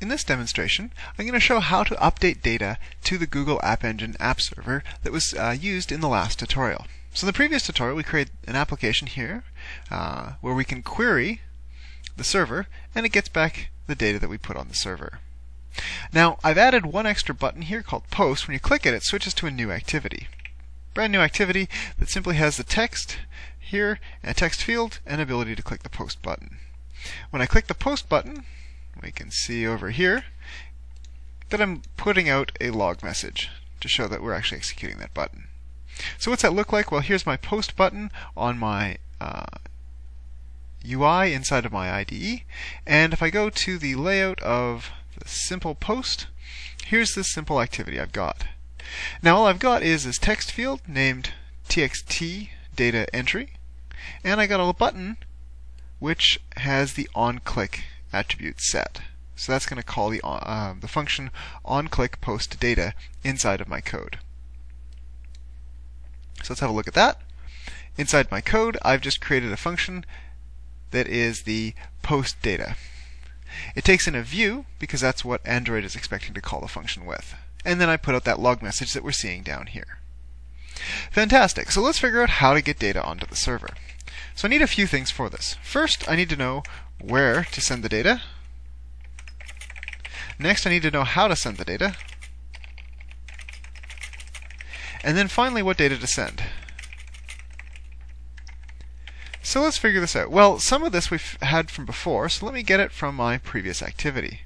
In this demonstration, I'm going to show how to update data to the Google App Engine app server that was used in the last tutorial. So in the previous tutorial, we created an application here where we can query the server, and it gets back the data that we put on the server. Now, I've added one extra button here called Post. When you click it, it switches to a new activity. Brand new activity that simply has the text here, a text field, and ability to click the Post button. When I click the Post button, we can see over here that I'm putting out a log message to show that we're actually executing that button. So what's that look like? Well, here's my Post button on my UI inside of my IDE, and if I go to the layout of the simple post, here's this simple activity I've got. Now all I've got is this text field named TXT data entry, and I got a button which has the onClick attribute set. So that's going to call the function onClickPostData inside of my code. So let's have a look at that. Inside my code, I've just created a function that is the post data. It takes in a view because that's what Android is expecting to call the function with. And then I put out that log message that we're seeing down here. Fantastic. So let's figure out how to get data onto the server. So I need a few things for this. First, I need to know where to send the data. Next, I need to know how to send the data. And then finally, what data to send. So let's figure this out. Well, some of this we've had from before, so let me get it from my previous activity.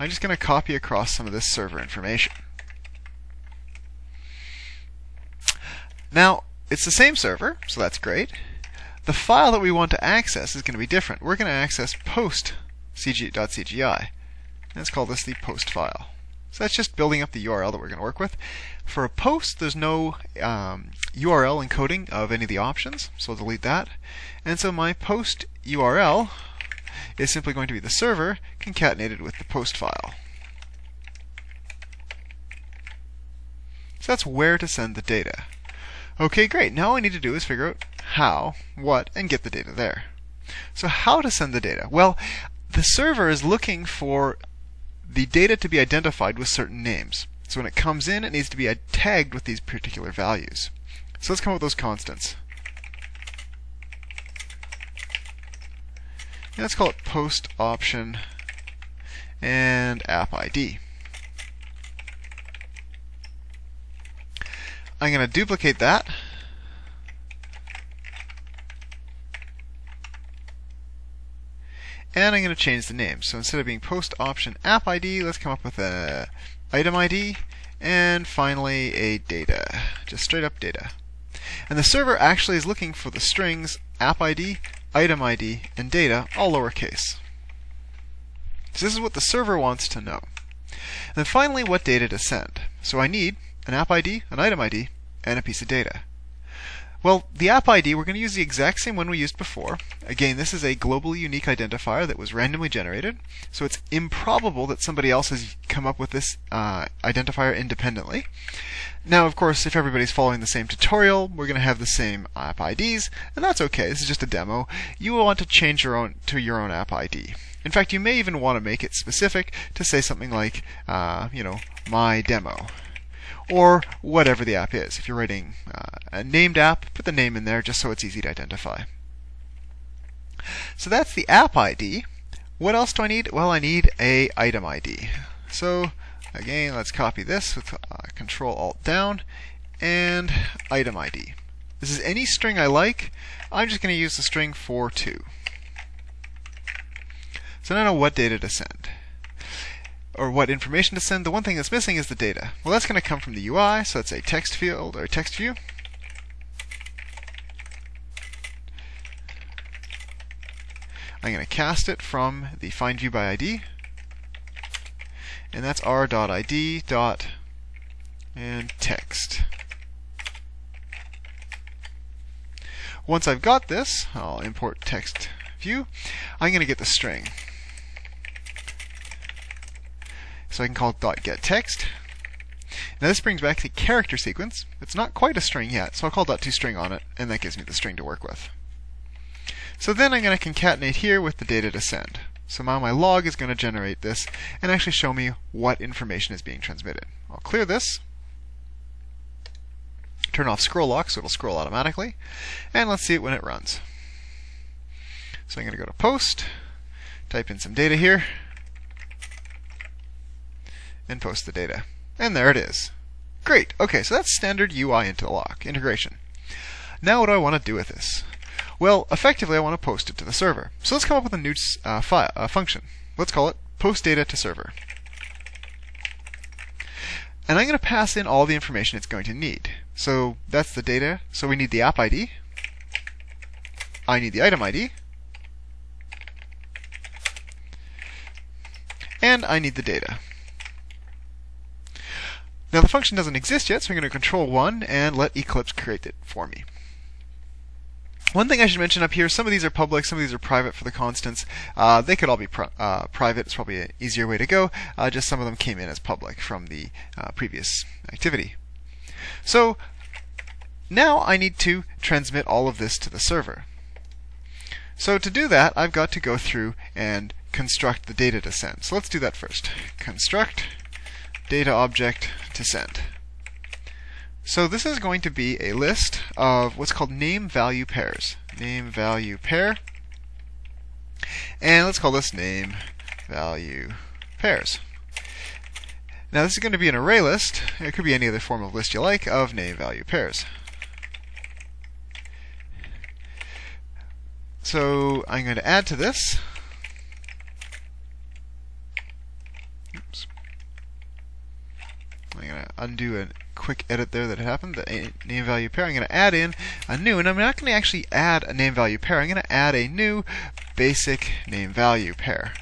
I'm just going to copy across some of this server information. Now, it's the same server, so that's great. The file that we want to access is going to be different. We're going to access post.cgi. Let's call this the post file. So that's just building up the URL that we're going to work with. For a post, there's no URL encoding of any of the options, so I'll delete that. And so my post URL is simply going to be the server concatenated with the post file. So that's where to send the data. Okay, great. Now all I need to do is figure out how, what, and get the data there. So how to send the data? Well, the server is looking for the data to be identified with certain names. So when it comes in, it needs to be tagged with these particular values. So let's come up with those constants. And let's call it post option and app ID. I'm going to duplicate that. And I'm going to change the name. So instead of being post option app ID, let's come up with a item ID, and finally a data, just straight up data. And the server actually is looking for the strings app ID, item ID, and data, all lowercase. So this is what the server wants to know. And then finally, what data to send. So I need an app ID, an item ID, and a piece of data. Well, the app ID, we're going to use the exact same one we used before. Again, this is a globally unique identifier that was randomly generated, so it's improbable that somebody else has come up with this identifier independently. Now, of course, if everybody's following the same tutorial, we're going to have the same app IDs, and that's okay. This is just a demo. You will want to change your own to your own app ID. In fact, you may even want to make it specific to say something like, you know, my demo, or whatever the app is. If you're writing a named app, put the name in there just so it's easy to identify. So that's the app ID. What else do I need? Well, I need a item ID. So again, let's copy this with Control Alt down, and item ID. This is any string I like. I'm just going to use the string 42. So now I know what data to send, or what information to send. The one thing that's missing is the data. Well, that's going to come from the UI, so that's a text field or text view. I'm going to cast it from the find view by ID, and that's r.id dot and text. Once I've got this, I'll import text view. I'm going to get the string. So I can call it .getText. Now this brings back the character sequence. It's not quite a string yet, so I'll call .toString on it, and that gives me the string to work with. So then I'm going to concatenate here with the data to send. So now my log is going to generate this and actually show me what information is being transmitted. I'll clear this, turn off scroll lock so it'll scroll automatically, and let's see it when it runs. So I'm going to go to post, type in some data here, and post the data. And there it is. Great. Okay, so that's standard UI integration. Now what do I want to do with this? Well, effectively I want to post it to the server. So let's come up with a new function. Let's call it post data to server. And I'm going to pass in all the information it's going to need. So that's the data. So we need the app ID. I need the item ID. And I need the data. Now the function doesn't exist yet, so I'm going to Control-1 and let Eclipse create it for me. One thing I should mention up here, some of these are public, some of these are private for the constants. They could all be private, it's probably an easier way to go. Just some of them came in as public from the previous activity. So now I need to transmit all of this to the server. So to do that, I've got to go through and construct the data to send. So let's do that first. Construct data object to send. So this is going to be a list of what's called NameValuePairs. NameValuePair. And let's call this NameValuePairs. Now this is going to be an array list. It could be any other form of list you like of NameValuePairs. So I'm going to add to this. I'm going to undo a quick edit there that happened, the name value pair. I'm going to add in a new, and I'm not going to actually add a name value pair. I'm going to add a new basic name value pair.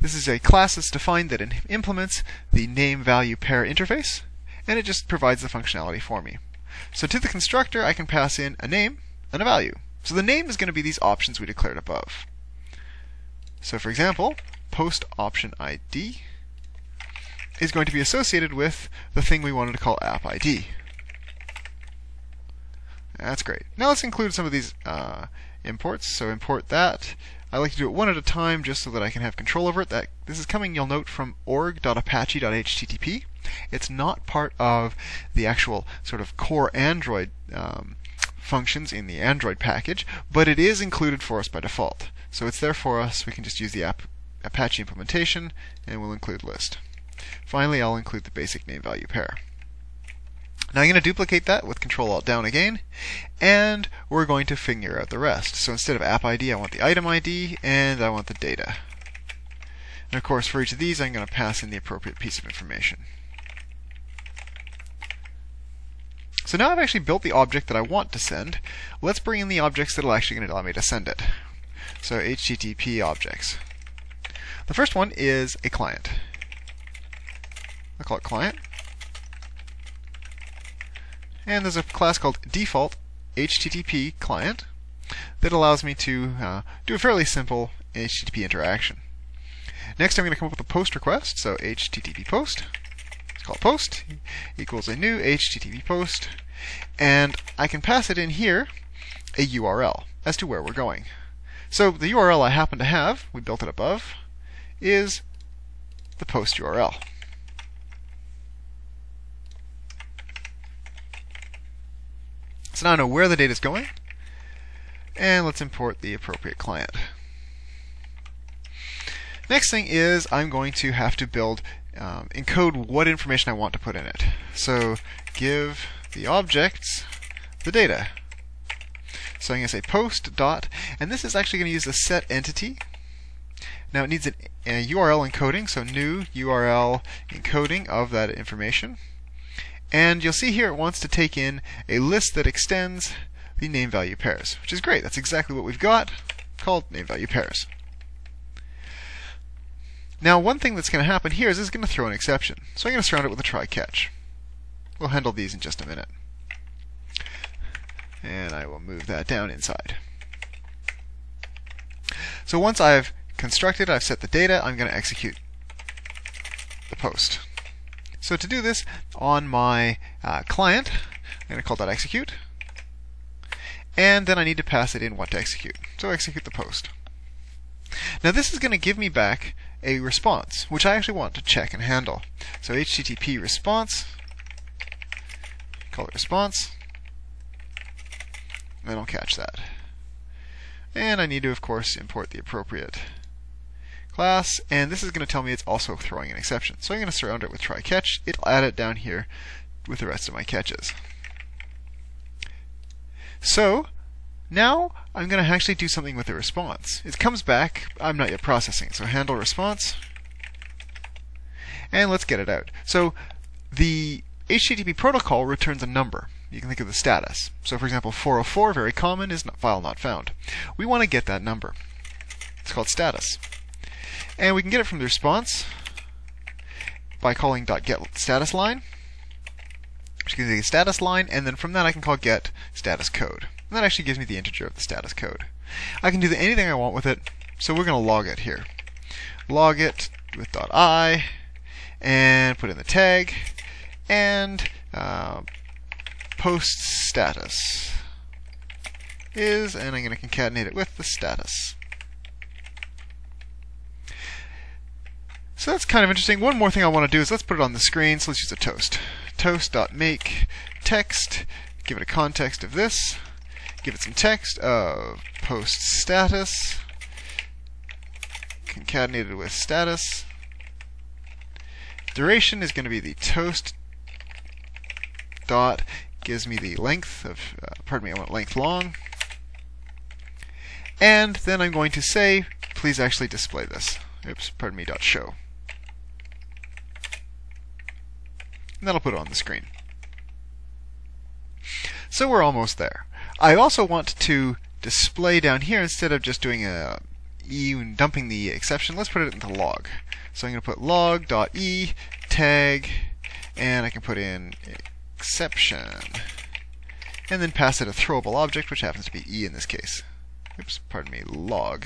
This is a class that's defined that implements the name value pair interface, and it just provides the functionality for me. So to the constructor, I can pass in a name and a value. So the name is going to be these options we declared above. So for example, post option ID is going to be associated with the thing we wanted to call app ID. That's great. Now let's include some of these imports. So import that. I like to do it one at a time just so that I can have control over it. This is coming, you'll note, from org.apache.http. It's not part of the actual sort of core Android functions in the Android package, but it is included for us by default. So it's there for us. We can just use the Apache implementation, and we'll include list. Finally, I'll include the basic name value pair. Now I'm going to duplicate that with Control-Alt-Down again, and we're going to figure out the rest. So instead of app ID, I want the item ID, and I want the data. And of course, for each of these, I'm going to pass in the appropriate piece of information. So now I've actually built the object that I want to send. Let's bring in the objects that are actually going to allow me to send it. So HTTP objects. The first one is a client. I'll call it client. And there's a class called DefaultHTTPClient that allows me to do a fairly simple HTTP interaction. Next I'm going to come up with a post request, so HttpPost. Let's call it post equals a new HttpPost, and I can pass it in here a URL as to where we're going. So the URL I happen to have, we built it above, is the post URL. So now I know where the data is going, and let's import the appropriate client. Next thing is I'm going to have to build, encode what information I want to put in it. So give the objects the data. So I'm going to say post dot, and this is actually going to use the set entity. Now it needs a URL encoding, so new URL encoding of that information. And you'll see here it wants to take in a list that extends the name value pairs, which is great. That's exactly what we've got, called name value pairs. Now one thing that's going to happen here is it's going to throw an exception. So I'm going to surround it with a try-catch. We'll handle these in just a minute. And I will move that down inside. So once I've constructed, I've set the data, I'm going to execute the post. So to do this on my client, I'm going to call that execute, and then I need to pass it in what to execute. So execute the post. Now this is going to give me back a response, which I actually want to check and handle. So HTTP response, call it response, and I'll catch that. And I need to, of course, import the appropriate class, and this is going to tell me it's also throwing an exception. So I'm going to surround it with try catch. It'll add it down here with the rest of my catches. So now I'm going to actually do something with the response. It comes back, I'm not yet processing, so handle response, and let's get it out. So the HTTP protocol returns a number. You can think of the status. So for example, 404, very common, is file not found. We want to get that number. It's called status. And we can get it from the response by calling .getStatusLine, which gives me the status line, and then from that I can call getStatusCode. And that actually gives me the integer of the status code. I can do anything I want with it, so we're going to log it here. Log it with .i, and put in the tag, and post status is, and I'm going to concatenate it with the status. So that's kind of interesting. One more thing I want to do is let's put it on the screen. So let's use a toast. Toast.make text. Give it a context of this. Give it some text of post status concatenated with status. Duration is going to be the toast dot gives me the length of I want length long. And then I'm going to say, please actually display this. Show. And that'll put it on the screen. So we're almost there. I also want to display down here, instead of just doing a e and dumping the exception, let's put it into log. So I'm going to put log.e tag, and I can put in exception, and then pass it a throwable object, which happens to be e in this case. Log.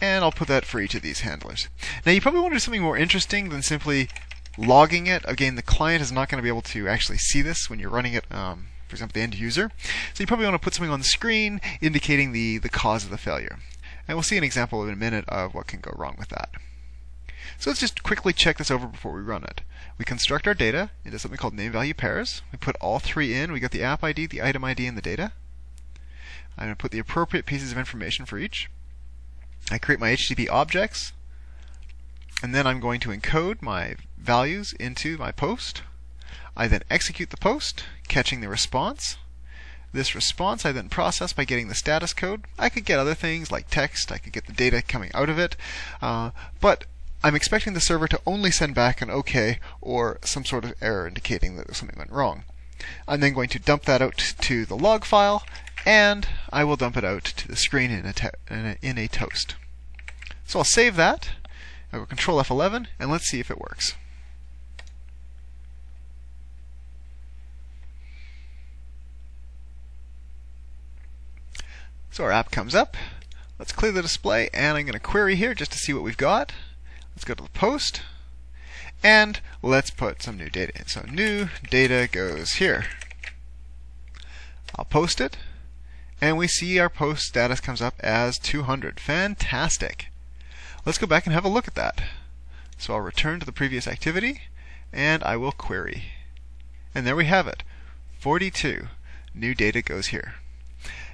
And I'll put that for each of these handlers. Now you probably want to do something more interesting than simply logging it. Again, the client is not going to be able to actually see this when you're running it, for example, the end user. So you probably want to put something on the screen indicating the cause of the failure. And we'll see an example in a minute of what can go wrong with that. So let's just quickly check this over before we run it. We construct our data into something called NameValuePairs. We put all three in. We got the app ID, the item ID, and the data. I'm going to put the appropriate pieces of information for each. I create my HTTP objects, and then I'm going to encode my values into my post. I then execute the post, catching the response. This response I then process by getting the status code. I could get other things like text, I could get the data coming out of it, but I'm expecting the server to only send back an OK or some sort of error indicating that something went wrong. I'm then going to dump that out to the log file, and I will dump it out to the screen in a toast. So I'll save that. I will Control F11, and let's see if it works. So our app comes up. Let's clear the display, and I'm going to query here just to see what we've got. Let's go to the post, and let's put some new data in. So new data goes here. I'll post it. And we see our post status comes up as 200. Fantastic. Let's go back and have a look at that. So I'll return to the previous activity, and I will query. And there we have it. 42. New data goes here.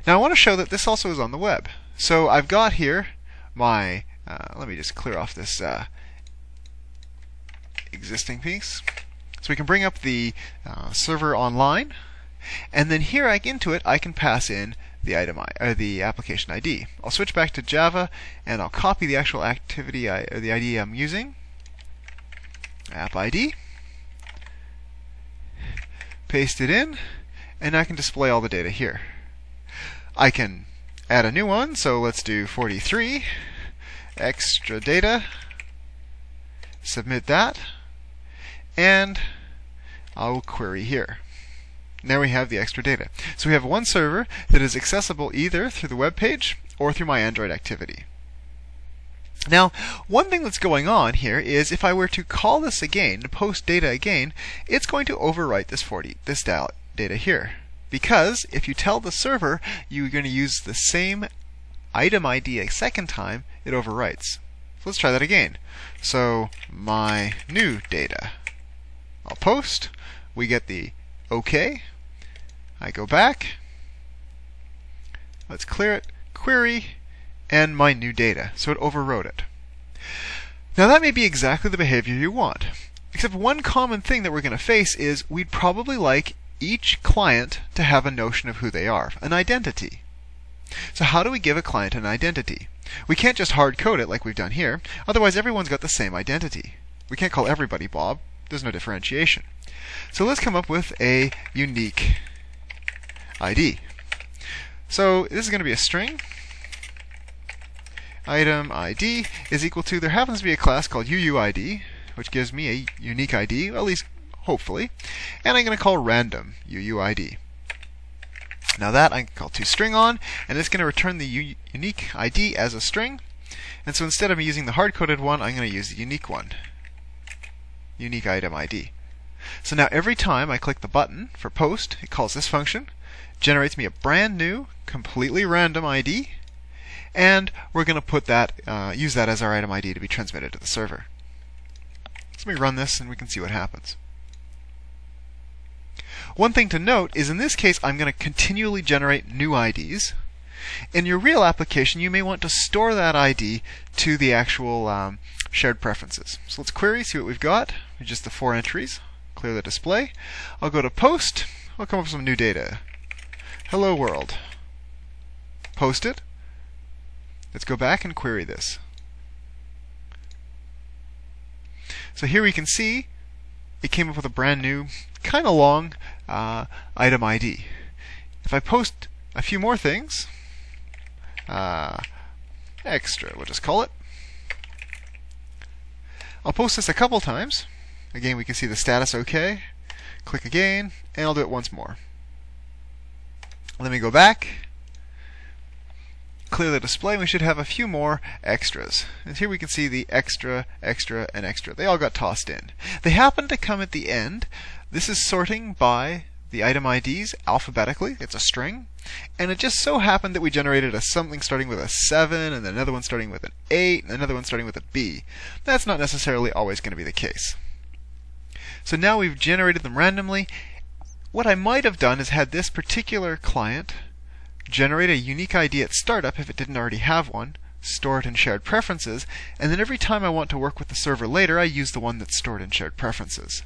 Now I want to show that this also is on the web. So I've got here my, let me just clear off this existing piece. So we can bring up the server online. And then here into it I can pass in the the application ID. I'll switch back to Java, and I'll copy the actual activity or the ID I'm using, app ID, paste it in, and I can display all the data here. I can add a new one, so let's do 43 extra data, submit that, and I'll query here. Now we have the extra data. So we have one server that is accessible either through the web page or through my Android activity. Now, one thing that's going on here is if I were to call this again, post data again, it's going to overwrite this data here. Because if you tell the server you're going to use the same item ID a second time, it overwrites. So let's try that again. So my new data. I'll post. We get the OK. I go back. Let's clear it. Query. And my new data. So it overwrote it. Now that may be exactly the behavior you want. Except one common thing that we're going to face is we'd probably like each client to have a notion of who they are, an identity. So how do we give a client an identity? We can't just hard code it like we've done here, otherwise everyone's got the same identity. We can't call everybody Bob, there's no differentiation. So let's come up with a unique ID. So this is going to be a string. Item ID is equal to, there happens to be a class called UUID, which gives me a unique ID, at least hopefully, and I'm going to call random UUID. Now that I can call toString on, and it's going to return the unique ID as a string. And so instead of using the hard-coded one, I'm going to use the unique one, unique item ID. So now every time I click the button for post, it calls this function, generates me a brand new, completely random ID, and we're going to put that, use that as our item ID to be transmitted to the server. So let me run this, and we can see what happens. One thing to note is in this case, I'm going to continually generate new IDs. In your real application, you may want to store that ID to the actual shared preferences. So let's query, see what we've got. Just the 4 entries. Clear the display. I'll go to post. I'll come up with some new data. Hello world. Post it. Let's go back and query this. So here we can see it came up with a brand new, kind of long item ID. If I post a few more things, extra, we'll just call it. I'll post this a couple times. Again, we can see the status OK. Click again, and I'll do it once more. Let me go back, clear the display, and we should have a few more extras. And here we can see the extra, extra, and extra. They all got tossed in. They happen to come at the end. This is sorting by the item IDs alphabetically. It's a string. And it just so happened that we generated a something starting with a 7, and another one starting with an 8, and another one starting with a B. That's not necessarily always going to be the case. So now we've generated them randomly. What I might have done is had this particular client generate a unique ID at startup if it didn't already have one, store it in shared preferences, and then every time I want to work with the server later, I use the one that's stored in shared preferences.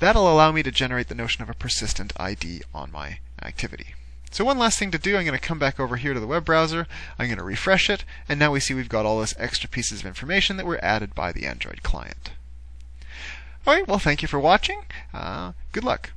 That'll allow me to generate the notion of a persistent ID on my activity. So one last thing to do, I'm going to come back over here to the web browser, I'm going to refresh it, and now we see we've got all this extra pieces of information that were added by the Android client. Alright, well thank you for watching. Good luck.